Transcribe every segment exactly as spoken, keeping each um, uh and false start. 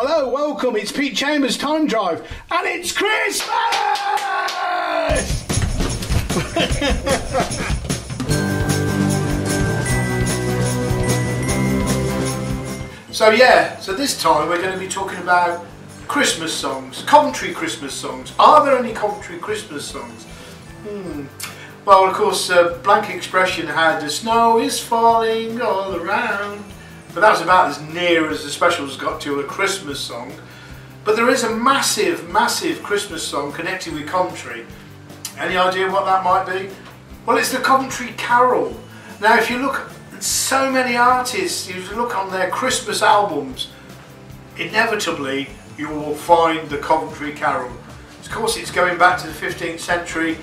Hello, welcome, it's Pete Chambers Time Drive, and it's Christmas! So yeah, so this time we're going to be talking about Christmas songs, Coventry Christmas songs. Are there any Coventry Christmas songs? Hmm. Well, of course, uh, Blank Expression had "The snow is falling all around," but that was about as near as the Specials got to a Christmas song. But there is a massive, massive Christmas song connected with Coventry. Any idea what that might be? Well, it's the Coventry Carol. Now, if you look, so many artists, if you look on their Christmas albums, inevitably you will find the Coventry Carol. Of course, it's going back to the fifteenth century,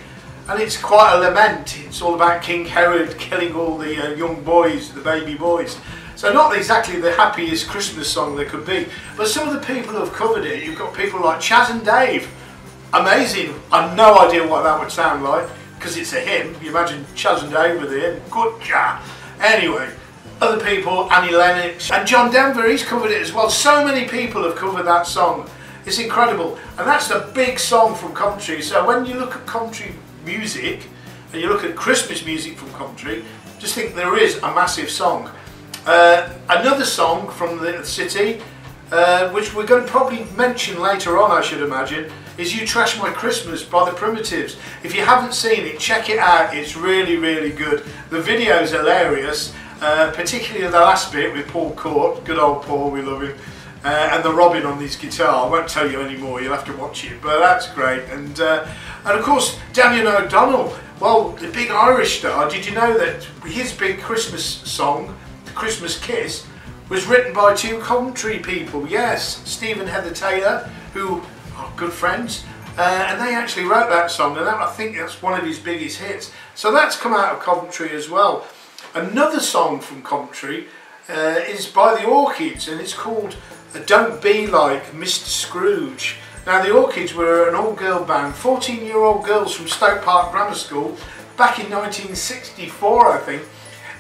and it's quite a lament. It's all about King Herod killing all the uh, young boys, the baby boys. So not exactly the happiest Christmas song there could be. But some of the people who have covered it, you've got people like Chaz and Dave. Amazing. I've no idea what that would sound like, because it's a hymn. You imagine Chaz and Dave with a hymn. Good job. Anyway, other people, Annie Lennox and John Denver, he's covered it as well. So many people have covered that song. It's incredible. And that's a big song from Coventry. So when you look at Coventry music, and you look at Christmas music from Coventry, just think there is a massive song. Uh, another song from the city, uh, which we're going to probably mention later on, I should imagine, is "You Trash My Christmas" by The Primitives. If you haven't seen it, check it out. It's really, really good. The video's hilarious, uh, particularly the last bit with Paul Court. Good old Paul, we love him. Uh, and the Robin on his guitar. I won't tell you anymore, you'll have to watch it, but that's great. And, uh, and of course, Daniel O'Donnell, well, the big Irish star. Did you know that his big Christmas song, "The Christmas Kiss," was written by two Coventry people? Yes, Steve and Heather Taylor, who are good friends, uh, and they actually wrote that song, and that, I think that's one of his biggest hits. So that's come out of Coventry as well. Another song from Coventry uh, is by The Orchids, and it's called "Don't Be Like Mister Scrooge." Now, The Orchids were an all-girl band, fourteen-year-old girls from Stoke Park Grammar School, back in nineteen sixty-four, I think,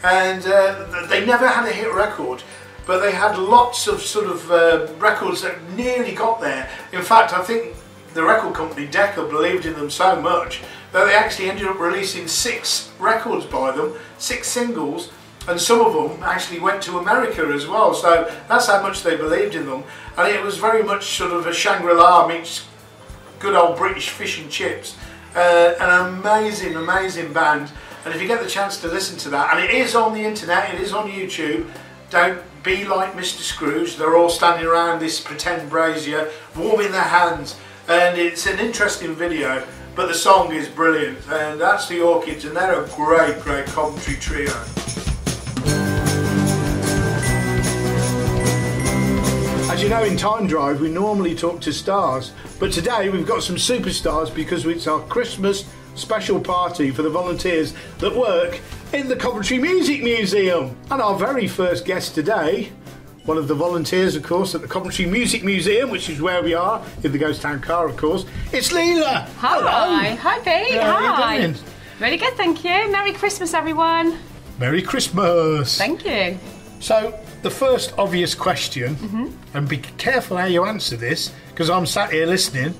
and uh, they never had a hit record. But they had lots of sort of uh, records that nearly got there. In fact, I think the record company Decca believed in them so much that they actually ended up releasing six records by them, six singles, and some of them actually went to America as well. So that's how much they believed in them. And it was very much sort of a Shangri-La meets good old British fish and chips. Uh, an amazing, amazing band. And if you get the chance to listen to that, and it is on the internet, it is on YouTube, "Don't Be Like Mister Scrooge." They're all standing around this pretend brazier, warming their hands, and it's an interesting video, but the song is brilliant. And that's The Orchids, and they're a great, great Coventry trio. As you know, in Time Drive we normally talk to stars, but today we've got some superstars because it's our Christmas special party for the volunteers that work in the Coventry Music Museum. And our very first guest today, one of the volunteers, of course, at the Coventry Music Museum, which is where we are, in the Ghost Town car, of course, it's Scylla. Hi. Hello. Hi, Pete. Hi. How are you doing? Really good, thank you. Merry Christmas, everyone. Merry Christmas. Thank you. So, the first obvious question, mm-hmm. and be careful how you answer this, because I'm sat here listening.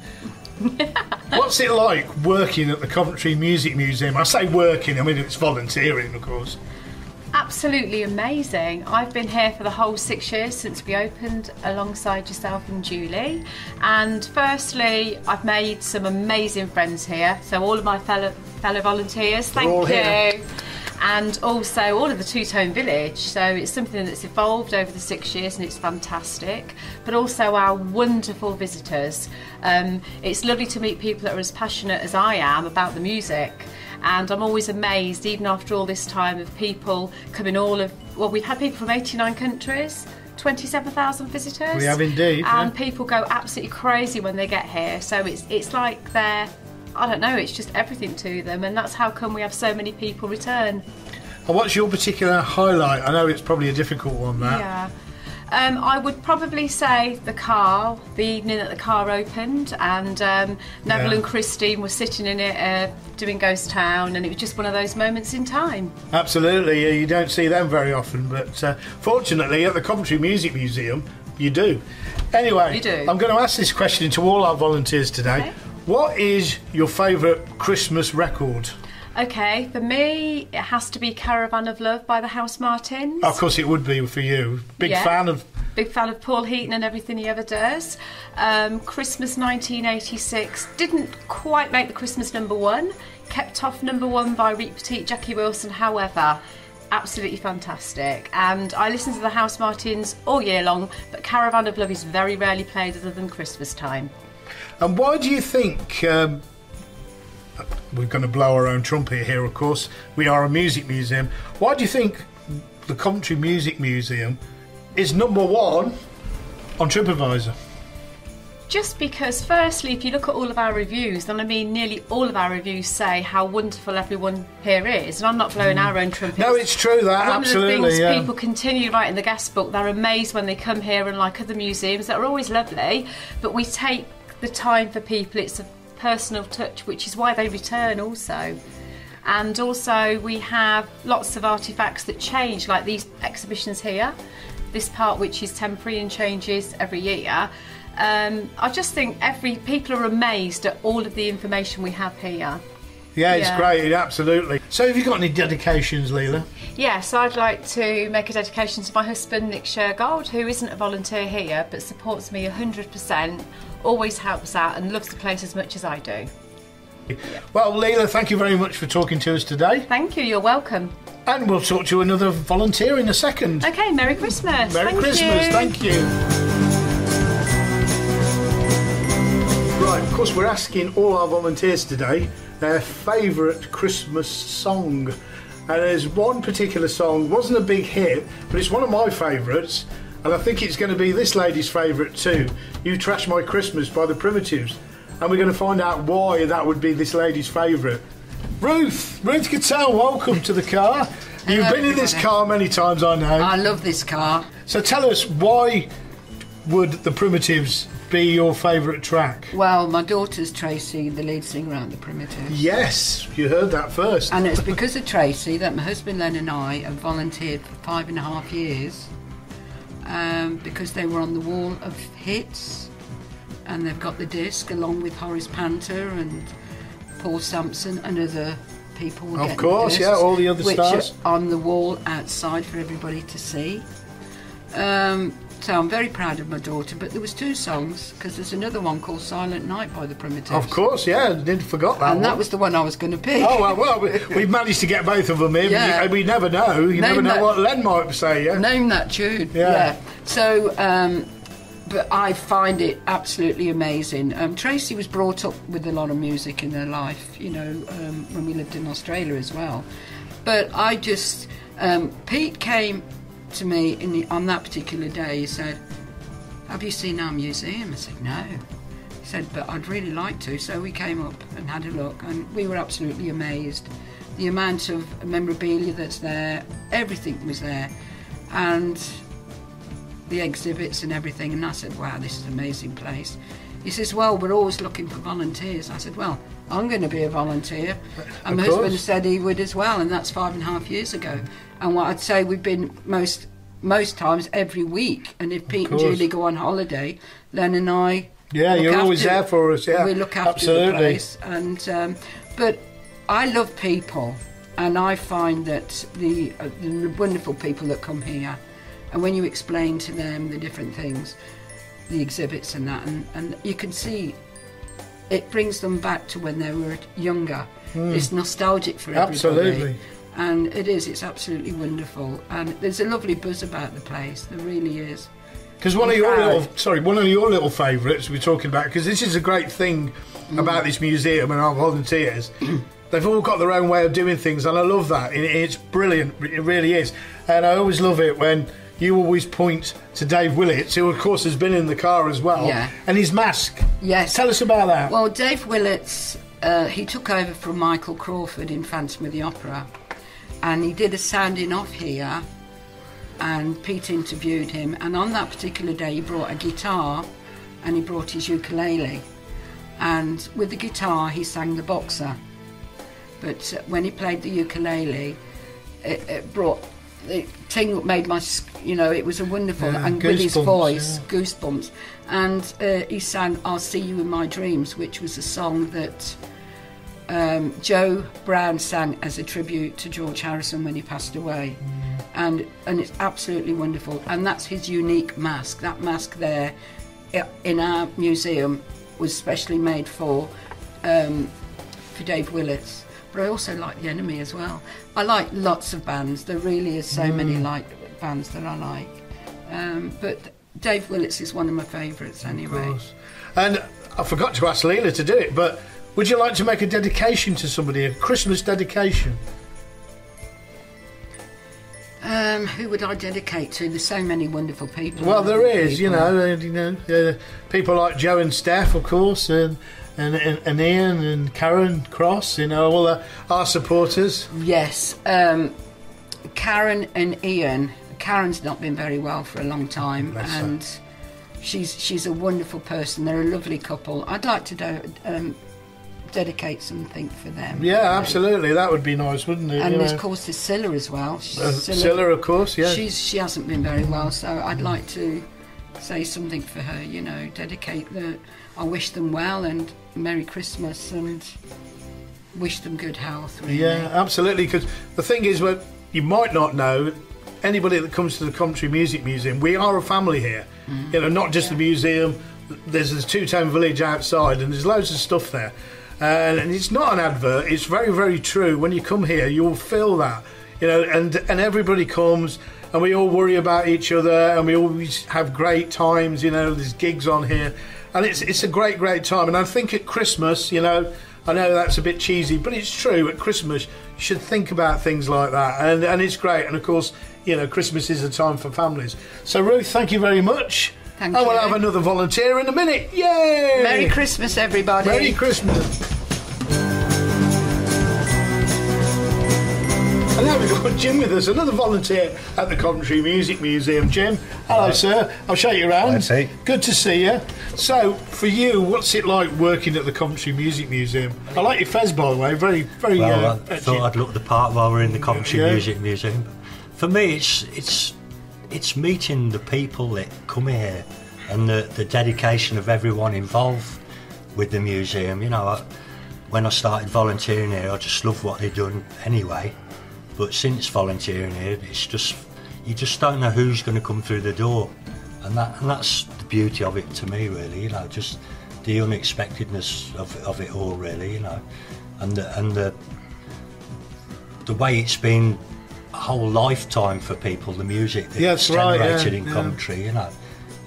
What's it like working at the Coventry Music Museum? I say working, I mean it's volunteering, of course. Absolutely amazing. I've been here for the whole six years since we opened, alongside yourself and Julie. And firstly, I've made some amazing friends here. So all of my fellow fellow volunteers, thank you. Here. And also all of the Two-Tone Village, so it's something that's evolved over the six years and it's fantastic, but also our wonderful visitors. Um, it's lovely to meet people that are as passionate as I am about the music, and I'm always amazed, even after all this time, of people coming all of, well, we've had people from eighty-nine countries, twenty-seven thousand visitors. We have indeed. And yeah. People go absolutely crazy when they get here, so it's, it's like they're, I don't know, it's just everything to them, and that's how come we have so many people return. And what's your particular highlight? I know it's probably a difficult one, that. Yeah. Um, I would probably say the car, the evening that the car opened, and um, Neville yeah. and Christine were sitting in it uh, doing Ghost Town, and it was just one of those moments in time. Absolutely, you don't see them very often, but uh, fortunately at the Coventry Music Museum, you do. Anyway, you do. I'm going to ask this question to all our volunteers today. Okay. What is your favourite Christmas record? Okay, for me, it has to be Caravan of Love by the House Martins. Of course it would be for you. Big yeah. fan of... Big fan of Paul Heaton and everything he ever does. Um, Christmas nineteen eighty-six didn't quite make the Christmas number one. Kept off number one by Reet Petite, Jackie Wilson, however. Absolutely fantastic. And I listen to the House Martins all year long, but Caravan of Love is very rarely played other than Christmas time. And why do you think... Um... We're going to blow our own trumpet here, of course. We are a music museum. Why do you think the Coventry Music Museum is number one on TripAdvisor? Just because, firstly, if you look at all of our reviews, then I mean nearly all of our reviews say how wonderful everyone here is. And I'm not blowing mm. our own trumpet. No, it's true, that, One absolutely. One of the things yeah. people continue writing the guest book, they're amazed when they come here, unlike other museums that are always lovely, but we take the time for people. It's a personal touch, which is why they return also. And also we have lots of artifacts that change, like these exhibitions here, this part which is temporary and changes every year. um, I just think every people are amazed at all of the information we have here. Yeah, it's yeah. great, absolutely. So have you got any dedications, Leila? Yeah, so I'd like to make a dedication to my husband, Nick Shergold, who isn't a volunteer here, but supports me one hundred percent, always helps out and loves the place as much as I do. Well, Leila, thank you very much for talking to us today. Thank you, you're welcome. And we'll talk to another volunteer in a second. Okay, Merry Christmas. Merry thank Christmas, you. Thank you. Right, of course we're asking all our volunteers today their favourite Christmas song, and there's one particular song, wasn't a big hit, but it's one of my favourites, and I think it's going to be this lady's favourite too, You Trash My Christmas by The Primitives, and we're going to find out why that would be this lady's favourite. Ruth, Ruth Cattell, welcome to the car. Hello, You've been in this car many times, I know. I love this car. So tell us, why would The Primitives be your favourite track? Well, my daughter's Tracy, the lead singer at The Primitives. Yes, you heard that first. And it's because of Tracy that my husband Len and I have volunteered for five and a half years um, because they were on the wall of hits, and they've got the disc along with Horace Panter and Paul Sampson and other people. Were of course, the discs, yeah, all the other which stars. Which are on the wall outside for everybody to see. Um, So I'm very proud of my daughter, but there was two songs, because there's another one called Silent Night by The Primitives. Of course, yeah, I didn't forgot that And one. That was the one I was going to pick. Oh, well, well we, we've managed to get both of them in. Yeah. We, we never know. You name never know that, what Len might say, yeah? Name that tune. Yeah. yeah. So, um, but I find it absolutely amazing. Um, Tracy was brought up with a lot of music in her life, you know, um, when we lived in Australia as well. But I just... Um, Pete came... to me in the, on that particular day, he said, "Have you seen our museum?" I said, "No." He said, "But I'd really like to." So we came up and had a look, and we were absolutely amazed. The amount of memorabilia that's there, everything was there, and the exhibits and everything. And I said, "Wow, this is an amazing place." He says, "Well, we're always looking for volunteers." I said, "Well, I'm going to be a volunteer." And my husband said he would as well, and that's five and a half years ago. And what I'd say, we've been most most times every week. And if Pete and Julie go on holiday, Len and I... Yeah, you're always there for us, yeah. We look after Absolutely. the place. And, um, but I love people, and I find that the, uh, the wonderful people that come here, and when you explain to them the different things, the exhibits and that, and, and you can see... It brings them back to when they were younger. Mm. It's nostalgic for everybody. Absolutely. And it is, it's absolutely wonderful. And there's a lovely buzz about the place, there really is. Because one of your little, sorry, one of your little favourites we're talking about, because this is a great thing mm. about this museum and our volunteers, they've all got their own way of doing things, and I love that. It's brilliant, it really is. And I always love it when you always point to Dave Willits, who of course has been in the car as well, yeah. and his mask. Yes. Tell us about that. Well, Dave Willits, uh, he took over from Michael Crawford in Phantom of the Opera, and he did a sounding off here, and Pete interviewed him, and on that particular day he brought a guitar and he brought his ukulele, and with the guitar he sang The Boxer, but when he played the ukulele it, it brought the thing that made my, you know, it was a wonderful, yeah, and with his voice, yeah. Goosebumps. And uh, he sang I'll See You in My Dreams, which was a song that um, Joe Brown sang as a tribute to George Harrison when he passed away. Mm. And, and it's absolutely wonderful. And that's his unique mask. That mask there in our museum was specially made for um, for Dave Willits. But I also like The Enemy as well. I like lots of bands. There really is so mm. many like bands that I like. Um, but Dave Willits is one of my favourites anyway. Of and I forgot to ask Leila to do it, but would you like to make a dedication to somebody, a Christmas dedication? Um, who would I dedicate to? There's so many wonderful people. Well, there is, people. you know, uh, you know, uh, people like Joe and Steph, of course, and and, and and Ian and Karen Cross, you know, all our supporters. Yes, um, Karen and Ian. Karen's not been very well for a long time, Bless and her. she's she's a wonderful person. They're a lovely couple. I'd like to do. Um, dedicate something for them. Yeah, absolutely. That would be nice, wouldn't it? And of course there's Scylla as well. Scylla, Scylla of course, yeah. She's, she hasn't been very well, so I'd like to say something for her, you know, dedicate the... I wish them well and Merry Christmas and wish them good health, really. Yeah, absolutely, because the thing is, well, you might not know, anybody that comes to the Coventry Music Museum, we are a family here. Mm. You know, not just yeah. the museum, there's the Two-Tone Village outside and there's loads of stuff there. Uh, and it's not an advert, it's very, very true. When you come here, you'll feel that, you know, and, and everybody comes and we all worry about each other and we always have great times, you know, there's gigs on here. And it's, it's a great, great time. And I think at Christmas, you know, I know that's a bit cheesy, but it's true. At Christmas, you should think about things like that. And, and it's great. And, of course, you know, Christmas is a time for families. So, Ruth, thank you very much. Thank I you. will have another volunteer in a minute. Yay! Merry Christmas, everybody. Merry Christmas. And there we've got Jim with us, another volunteer at the Coventry Music Museum. Jim, hello, hello. sir. I'll show you around. Hi, Good to see you. So, for you, what's it like working at the Coventry Music Museum? I like your fez, by the way. Very, very... Well, uh, I thought I'd look the part while we're in the Coventry yeah. Music Museum. For me, it's it's... it's meeting the people that come here and the, the dedication of everyone involved with the museum. You know, I, when I started volunteering here, I just loved what they've done anyway. But since volunteering here, it's just, you just don't know who's going to come through the door. And, that, and that's the beauty of it to me, really, you know, just the unexpectedness of, of it all, really, you know. And the, and the, the way it's been whole lifetime for people, the music that's yes, generated right, yeah, in Coventry, yeah. you know.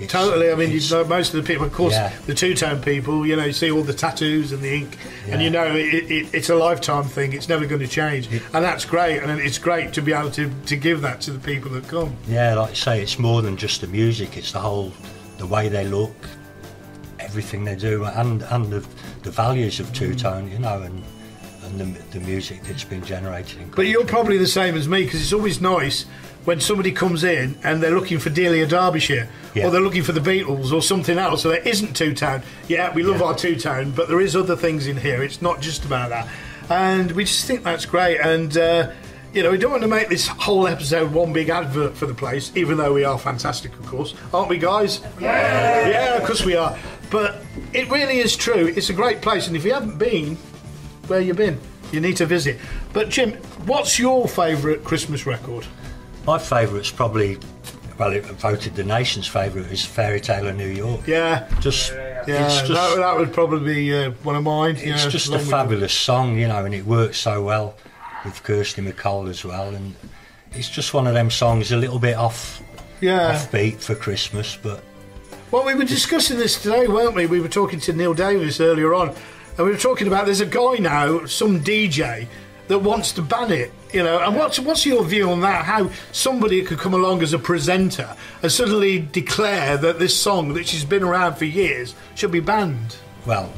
It's, totally, I mean, you know, most of the people, of course, yeah. the two-tone people, you know, you see all the tattoos and the ink, yeah. and you know, it, it, it's a lifetime thing, it's never going to change, it, and that's great, and it's great to be able to, to give that to the people that come. Yeah, like I say, it's more than just the music, it's the whole, the way they look, everything they do, and, and the, the values of two-tone, you know, and... and the, the music that's been generated. In but you're probably the same as me, because it's always nice when somebody comes in and they're looking for Delia Derbyshire, yeah. or they're looking for the Beatles or something else, so there isn't two-tone. Yeah, we love yeah. our two-tone, but there is other things in here. It's not just about that. And we just think that's great. And, uh, you know, we don't want to make this whole episode one big advert for the place, even though we are fantastic, of course. Aren't we, guys? Yeah! Yeah, of course we are. But it really is true. It's a great place. And if you haven't been... where you been? You need to visit. But Jim, what's your favourite Christmas record? My favourite's probably, well, it voted the nation's favourite is Fairy Tale of New York. Yeah, just yeah, yeah. It's just, that, that would probably be uh, one of mine. It's you know, just a fabulous song, you know, and it works so well with Kirsty MacColl as well, and it's just one of them songs, a little bit off, yeah, offbeat for Christmas, but. Well, we were discussing this today, weren't we? We were talking to Neil Davis earlier on. And we were talking about there's a guy now, some D J, that wants to ban it, you know. And what's what's your view on that? How somebody could come along as a presenter and suddenly declare that this song, which has been around for years, should be banned? Well,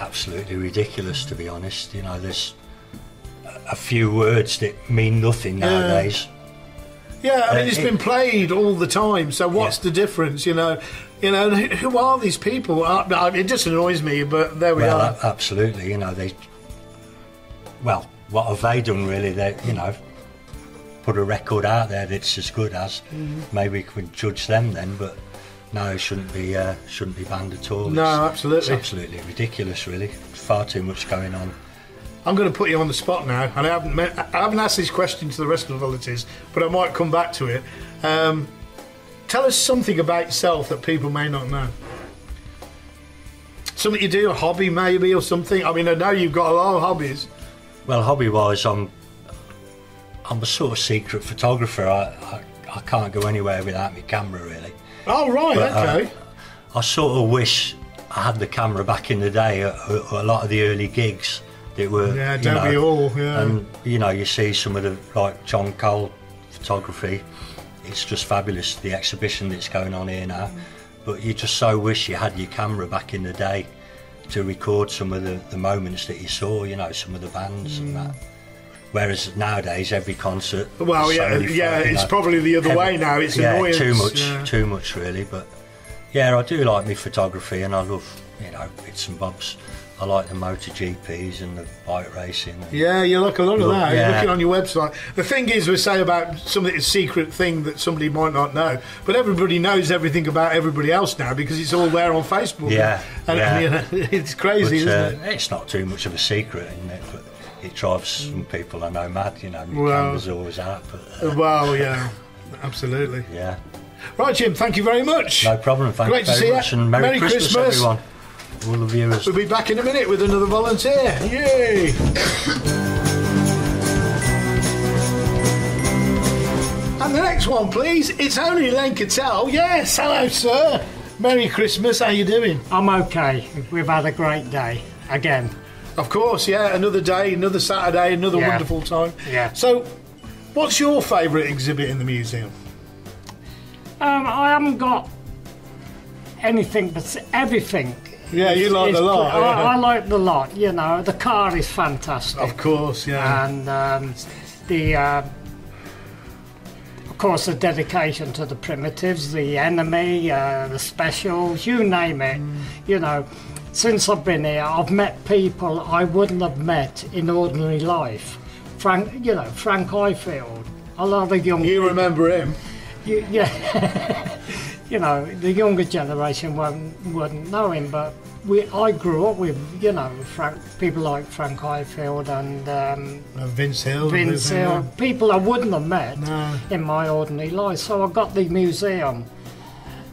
absolutely ridiculous, to be honest. You know, there's a few words that mean nothing nowadays. Uh, yeah, I mean, it's been played all the time, so what's yeah. the difference, you know? You know, who are these people? It just annoys me, but there we well, are. Absolutely, you know, they... Well, what have they done, really? They, you know, put a record out there that's as good as, mm-hmm. maybe we could judge them then, but no, it shouldn't be, uh, shouldn't be banned at all. No, it's, absolutely. It's absolutely ridiculous, really. Far too much going on. I'm going to put you on the spot now, and I haven't, met, I haven't asked this question to the rest of the volunteers, but I might come back to it. Um, tell us something about yourself that people may not know. Something you do, a hobby maybe, or something. I mean, I know you've got a lot of hobbies. Well, hobby-wise, I'm, I'm a sort of secret photographer. I, I, I can't go anywhere without my camera, really. Oh, right, but, okay. Uh, I sort of wish I had the camera back in the day at, at a lot of the early gigs. That were, yeah, don't you know, be all, yeah. And, you know, you see some of the, like, John Cole photography. It's just fabulous, the exhibition that's going on here now. But you just so wish you had your camera back in the day to record some of the, the moments that you saw, you know, some of the bands mm. and that. Whereas nowadays, every concert... Well, yeah, so yeah fun, it's know. probably the other Every, way now, it's yeah, annoyance. too much, yeah. too much, really. But, yeah, I do like my photography, and I love, you know, bits and bobs. I like the MotoGPs and the bike racing. And yeah, you look a lot look, of that. Yeah. You're looking on your website. The thing is, we say about something, a secret thing that somebody might not know, but everybody knows everything about everybody else now because it's all there on Facebook. Yeah, and, yeah. and you know, it's crazy, but, isn't uh, it? It's not too much of a secret, isn't it? But it drives some people I know mad. You know, well, camera's always out. But, uh, well, yeah, absolutely. Yeah. Right, Jim. Thank you very much. No problem. Thank Great you very to see much, you. and Merry, Merry Christmas, Christmas, everyone. All the viewers. We'll be back in a minute with another volunteer. Yay! And the next one, please. It's only Len Cattell. Yes, hello, sir. Merry Christmas. How you doing? I'm okay. We've had a great day again. Of course, yeah. Another day, another Saturday, another yeah. wonderful time. Yeah. So, what's your favourite exhibit in the museum? Um, I haven't got anything, but everything. Yeah, you like the lot. I, yeah. I like the lot, you know. The car is fantastic. Of course, yeah. And um, the, uh, of course, the dedication to the Primitives, the Enemy, uh, the Specials, you name it. Mm. You know, since I've been here, I've met people I wouldn't have met in ordinary life. Frank, you know, Frank Ifield, a lot of young You people, remember him? You, yeah. You know, the younger generation won't, wouldn't know him, but we, I grew up with, you know, Frank, people like Frank Ifield and um, uh, Vince Hill. Vince Hill, people I wouldn't have met no. in my ordinary life. So I got the museum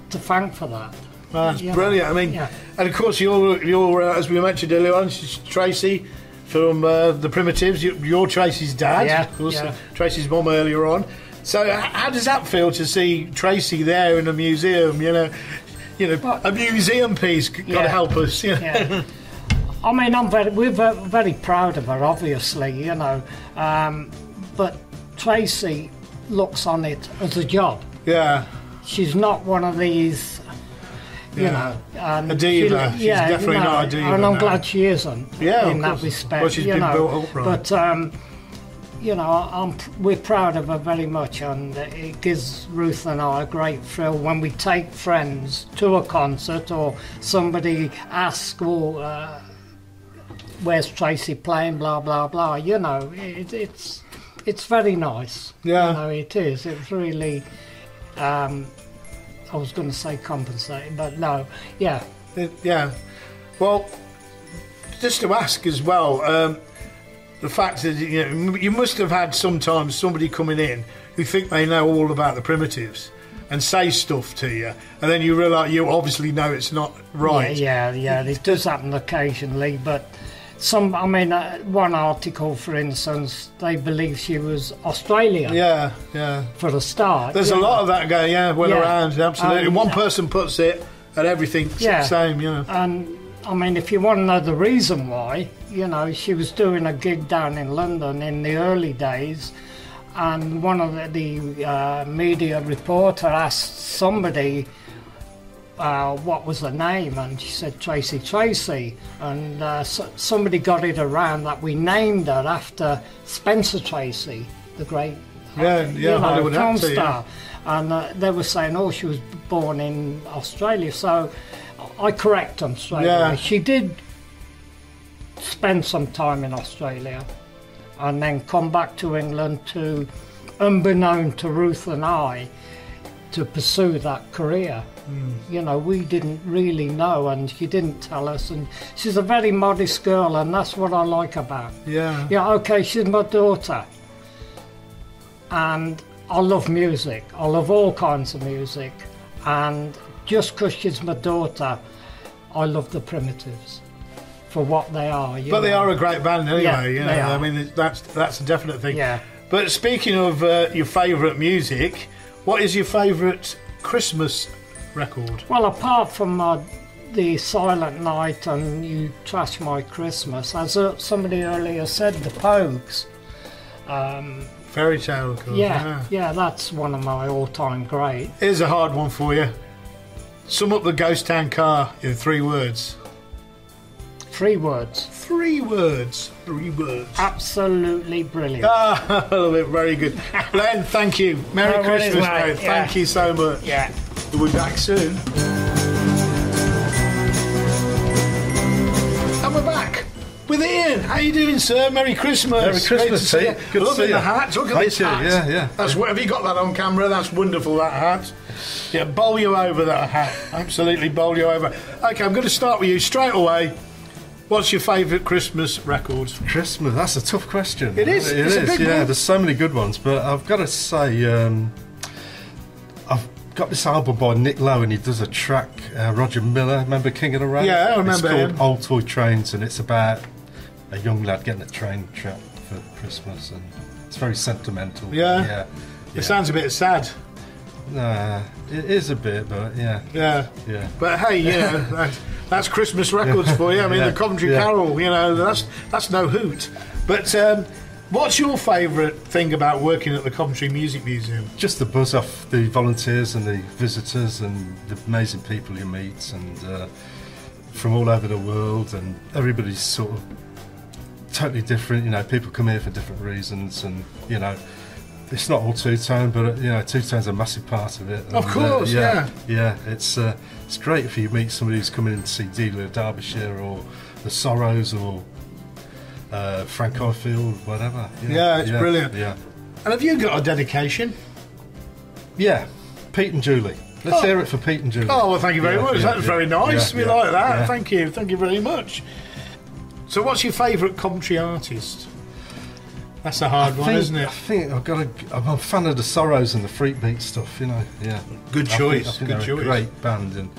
to thank for that. Well, that's you brilliant. Know? I mean, yeah. and of course, you're, you're uh, as we mentioned earlier on, Tracy from uh, The Primitives. You're Tracy's dad, yeah, of course, yeah. Tracy's mum earlier on. So how does that feel to see Tracy there in a museum, you know, you know, but, a museum piece, God yeah, help us, you know? Yeah. I mean, I'm very, we're very proud of her, obviously, you know, um, but Tracy looks on it as a job. Yeah. She's not one of these, you yeah. know. Um, a diva, she, she's yeah, definitely you know, not a diva. And I'm no. glad she isn't, yeah, in that respect, well, she's you been know, built up right. But, um, you know, I'm, we're proud of her very much, and it gives Ruth and I a great thrill when we take friends to a concert or somebody asks, well, uh, where's Tracy playing, blah, blah, blah. You know, it, it's it's very nice. Yeah. You know, it is. It's really, um, I was going to say compensating, but no, yeah. It, yeah. Well, just to ask as well, um, the fact that, you know, you must have had sometimes somebody coming in who think they know all about the Primitives and say stuff to you, and then you realise you obviously know it's not right. Yeah, yeah, yeah, it does happen occasionally, but some, I mean, uh, one article, for instance, they believe she was Australian. Yeah, yeah. For a start. There's a know? lot of that going, yeah, well yeah. around, absolutely. Um, one person puts it and everything's yeah. the same, you know. And, I mean, if you want to know the reason why, you know, she was doing a gig down in London in the early days, and one of the, the uh, media reporter asked somebody uh, what was her name, and she said Tracy Tracy, and uh, so somebody got it around that we named her after Spencer Tracy, the great yeah, yeah, you know, Hollywood film actor, star, yeah. and uh, they were saying, oh, she was born in Australia, so... I correct them straight yeah. away. She did spend some time in Australia and then come back to England to unbeknown to Ruth and I, to pursue that career. Mm. You know, we didn't really know, and she didn't tell us, and she's a very modest girl, and that's what I like about her. Yeah. Yeah, okay, she's my daughter. And I love music. I love all kinds of music. And just because she's my daughter, I love the Primitives for what they are. You but know. They are a great band anyway, yeah, you know. They are. I mean, that's, that's a definite thing. Yeah. But speaking of uh, your favourite music, what is your favourite Christmas record? Well, apart from my, the Silent Night and You Trash My Christmas, as somebody earlier said, the Pogues. Um, Fairy Tale, of course. Yeah, yeah, yeah, that's one of my all-time great. Here's a hard one for you. Sum up the Ghost Town Car in three words. Three words. Three words. Three words. Absolutely brilliant. Ah, I love it. Very good. Len, thank you. Merry no, Christmas, mate. Right. Yeah. Thank you so much. Yeah. We'll be back soon. And we're back with Ian. How you doing, sir? Merry Christmas. Merry Christmas, Pete. Good to see you. The hat. Look at this hat. Yeah, yeah. That's, have you got that on camera? That's wonderful, that hat. Yeah, bowl you over, that hat. Absolutely bowl you over. Okay, I'm going to start with you straight away. What's your favourite Christmas records? Christmas, that's a tough question. It is, it, it it's is, a big yeah, one. There's so many good ones, but I've got to say, um, I've got this album by Nick Lowe, and he does a track, uh, Roger Miller, remember King of the Rat? Yeah, I remember It's called him. Old Toy Trains, and it's about a young lad getting a train trip for Christmas, and it's very sentimental. Yeah? Yeah. It yeah. sounds a bit sad. Nah, it is a bit, but yeah. Yeah. Yeah. But hey, you know, that's, that's Christmas records for you. I mean, yeah. the Coventry yeah. Carol, you know, that's that's no hoot. But um, what's your favourite thing about working at the Coventry Music Museum? Just the buzz off the volunteers and the visitors and the amazing people you meet, and uh, from all over the world, and everybody's sort of totally different. You know, people come here for different reasons, and, you know, it's not all two-tone, but, you know, two-tone's a massive part of it. And, of course, uh, yeah, yeah. Yeah, it's uh, it's great if you meet somebody who's coming in to see Delia Derbyshire or The Sorrows or uh, Frank Ifield, whatever. You know? Yeah, it's yeah, brilliant. Yeah. And have you got a dedication? Yeah, Pete and Julie. Let's oh. hear it for Pete and Julie. Oh, well, thank you very yeah, much. Yeah, that was yeah, very nice. Yeah, we yeah, like that. Yeah. Thank you. Thank you very much. So what's your favourite Coventry artist? That's a hard I one, think, isn't it? I think I've got a, I'm a fan of the Sorrows and the freakbeat stuff, you know. Yeah, good choice. I think, I think good choice. A great band and a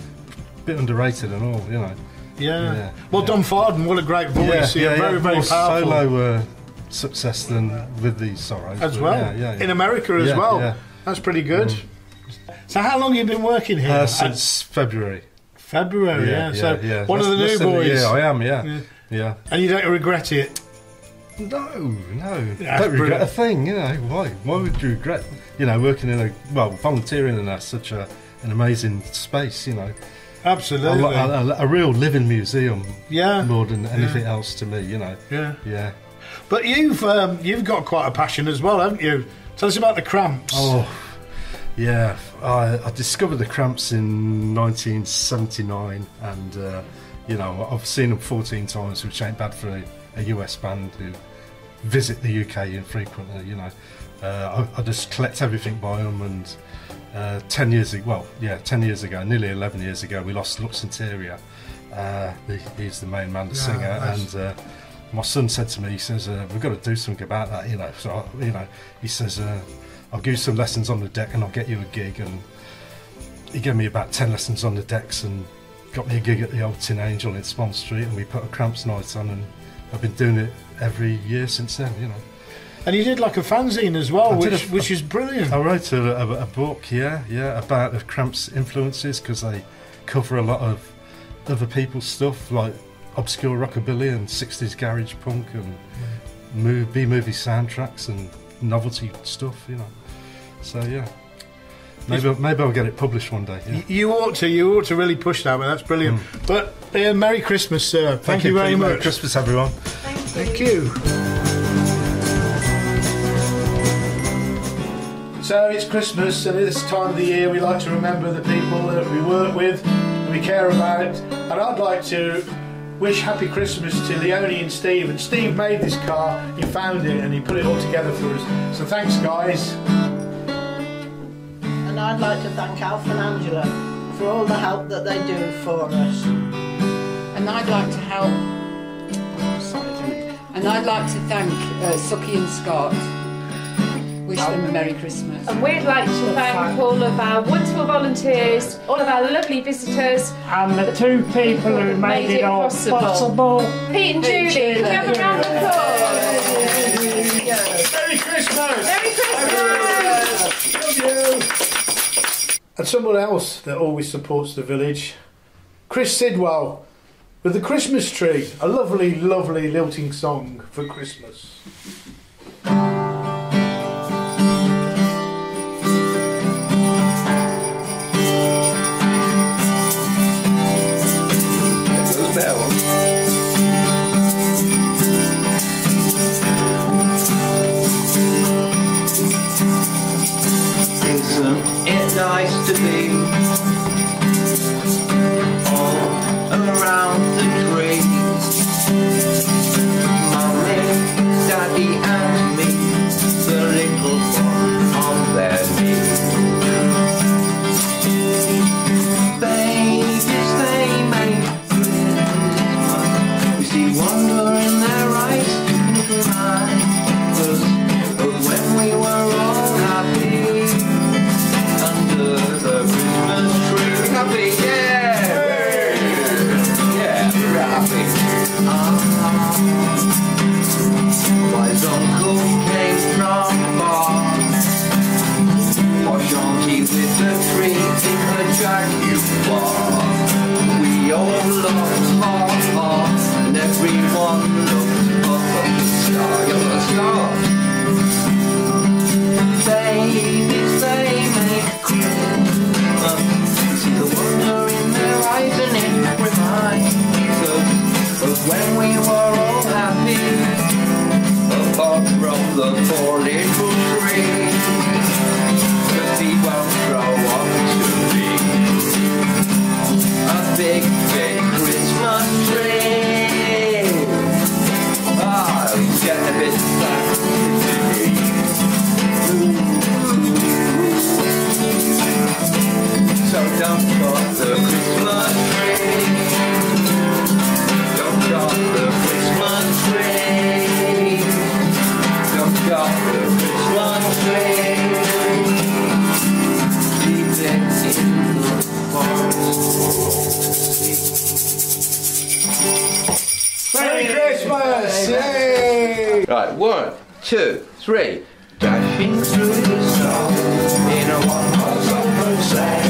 bit underrated and all, you know. Yeah. yeah. Well, yeah. Don Farden, what a great voice! Yeah, yeah, yeah, very, yeah. very More powerful. Solo uh, success than with the Sorrows as well. Yeah, yeah, yeah. In America as yeah, well. Yeah. That's pretty good. Mm. So, how long have you been working here? Uh, since I'd... February. February, yeah. yeah. yeah so, yeah. one That's, of the new boys. Yeah, I am. Yeah. yeah, yeah. And you don't regret it. No, no. Yeah, don't regret brilliant. a thing, you know. Why? Why would you regret, you know, working in a well, volunteering in a, such a an amazing space, you know? Absolutely. A, a, a, a real living museum. Yeah. More than anything yeah. else to me, you know. Yeah. Yeah. But you've um, you've got quite a passion as well, haven't you? Tell us about the Cramps. Oh, yeah. I, I discovered the Cramps in nineteen seventy-nine, and uh, you know, I've seen them fourteen times, which ain't bad for a. a U S band who visit the U K infrequently, you know. Uh, I, I just collect everything by them, and uh, ten years ago, well, yeah, ten years ago, nearly eleven years ago, we lost Lux Interior. Uh, he, he's the main man, the yeah, singer, nice. and uh, my son said to me, he says, uh, we've got to do something about that, you know. So, I, you know, he says, uh, I'll give you some lessons on the deck and I'll get you a gig. And he gave me about ten lessons on the decks and got me a gig at the Old Tin Angel in Swan Street, and we put a Cramps night on, and I've been doing it every year since then, you know. And you did like a fanzine as well, which, a, which is brilliant. I wrote a, a, a book, yeah, yeah, about the Cramps' influences, because they cover a lot of other people's stuff, like obscure rockabilly and sixties garage punk and mm. B-movie soundtracks and novelty stuff, you know. So, yeah. Maybe, maybe I'll get it published one day. Yeah. You ought to. You ought to really push that one. That's brilliant. Mm. But uh, Merry Christmas, sir. Thank, Thank you, you very much. Merry Christmas, everyone. Thank you. Thank you. So it's Christmas, and at this time of the year we like to remember the people that we work with, that we care about, and I'd like to wish happy Christmas to Leonie and Steve, and Steve made this car, he found it and he put it all together for us, so thanks guys. And I'd like to thank Alf and Angela for all the help that they do for us. And I'd like to help and I'd like to thank uh, Suki and Scott. Wish them a Merry Christmas. And we'd like to thank all of our wonderful volunteers, all of our lovely visitors. And the two people who made, made it all possible. possible. Pete and Julie, Julie. Have a round of applause. Merry Christmas! Merry Christmas! Love you! And someone else that always supports the village, Chris Sidwell, with the Christmas tree, a lovely, lovely lilting song for Christmas. Nice to be all around the tree. Mommy, Daddy and me, the little one on their knee. Babies they make Christmas. We see wonder in their eyes and smiles. But when we were all happy under the Christmas tree, we're happy, yeah, we're, yeah, we're happy. Ah, my uncle came from Bar, posh auntie with the tree in her Jaguar. We all looked far, far, and everyone looked up at the star, you're the star. Babies, they make see the wonder in their eyes and it reminds us of when we were all happy, apart from the poor little tree, cause he won't grow up to be a big, big Christmas tree. Ah, oh, get a bit sad. So don't cut the Christmas tree. Don't cut the Christmas tree. Don't cut the Christmas tree. Leave it in the forest. Merry Christmas! Yay! Right, one, two, three. Dashing through the snow in a one-horse open sleigh.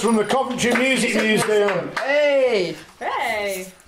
From the Coventry Music Museum. Hey! Hey!